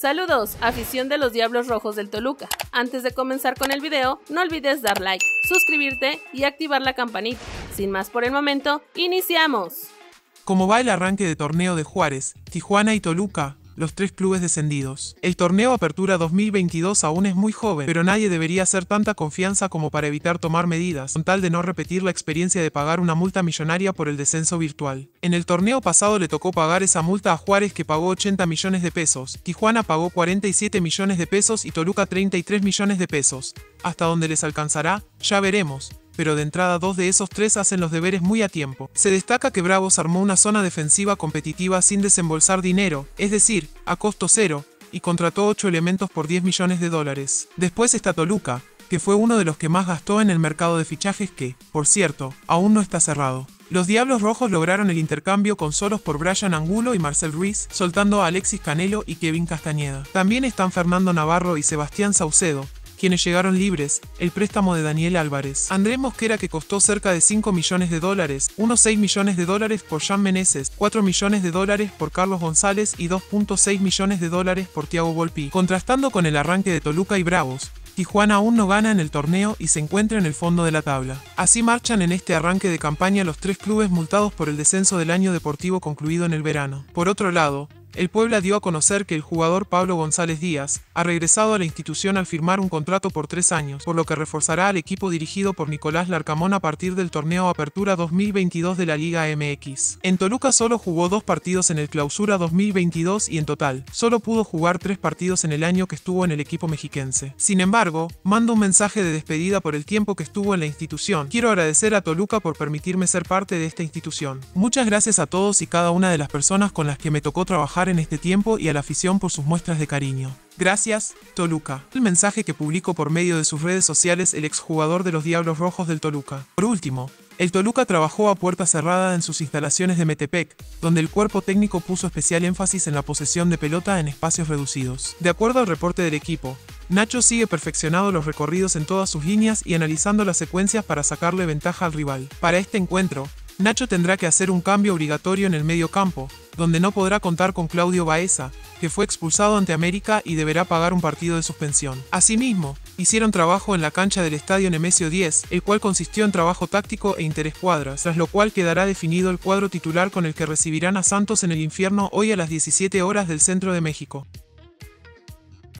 Saludos, afición de los Diablos Rojos del Toluca. Antes de comenzar con el video, no olvides dar like, suscribirte y activar la campanita. Sin más por el momento, ¡iniciamos! Como va el arranque de torneo de Juárez, Tijuana y Toluca, los tres clubes descendidos. El torneo Apertura 2022 aún es muy joven, pero nadie debería hacer tanta confianza como para evitar tomar medidas, con tal de no repetir la experiencia de pagar una multa millonaria por el descenso virtual. En el torneo pasado le tocó pagar esa multa a Juárez, que pagó 80 millones de pesos, Tijuana pagó 47 millones de pesos y Toluca 33 millones de pesos. Hasta dónde les alcanzará, ya veremos. Pero de entrada dos de esos tres hacen los deberes muy a tiempo. Se destaca que Bravos armó una zona defensiva competitiva sin desembolsar dinero, es decir, a costo cero, y contrató 8 elementos por 10 millones de dólares. Después está Toluca, que fue uno de los que más gastó en el mercado de fichajes que, por cierto, aún no está cerrado. Los Diablos Rojos lograron el intercambio con solos por Bryan Angulo y Marcel Ruiz, soltando a Alexis Canelo y Kevin Castañeda. También están Fernando Navarro y Sebastián Saucedo, quienes llegaron libres, el préstamo de Daniel Álvarez. Andrés Mosquera, que costó cerca de 5 millones de dólares, unos 6 millones de dólares por Jean Meneses, 4 millones de dólares por Carlos González y 2.6 millones de dólares por Thiago Volpi. Contrastando con el arranque de Toluca y Bravos, Tijuana aún no gana en el torneo y se encuentra en el fondo de la tabla. Así marchan en este arranque de campaña los tres clubes multados por el descenso del año deportivo concluido en el verano. Por otro lado, el Puebla dio a conocer que el jugador Pablo González Díaz ha regresado a la institución al firmar un contrato por 3 años, por lo que reforzará al equipo dirigido por Nicolás Larcamón a partir del torneo Apertura 2022 de la Liga MX. En Toluca solo jugó 2 partidos en el Clausura 2022 y en total solo pudo jugar 3 partidos en el año que estuvo en el equipo mexiquense. Sin embargo, mando un mensaje de despedida por el tiempo que estuvo en la institución. Quiero agradecer a Toluca por permitirme ser parte de esta institución. Muchas gracias a todos y cada una de las personas con las que me tocó trabajar en este tiempo y a la afición por sus muestras de cariño. Gracias, Toluca. El mensaje que publicó por medio de sus redes sociales el exjugador de los Diablos Rojos del Toluca. Por último, el Toluca trabajó a puerta cerrada en sus instalaciones de Metepec, donde el cuerpo técnico puso especial énfasis en la posesión de pelota en espacios reducidos. De acuerdo al reporte del equipo, Nacho sigue perfeccionando los recorridos en todas sus líneas y analizando las secuencias para sacarle ventaja al rival. Para este encuentro, Nacho tendrá que hacer un cambio obligatorio en el medio campo, donde no podrá contar con Claudio Baeza, que fue expulsado ante América y deberá pagar un partido de suspensión. Asimismo, hicieron trabajo en la cancha del Estadio Nemesio Díez, el cual consistió en trabajo táctico e interescuadras, tras lo cual quedará definido el cuadro titular con el que recibirán a Santos en el infierno hoy a las 17 horas del centro de México.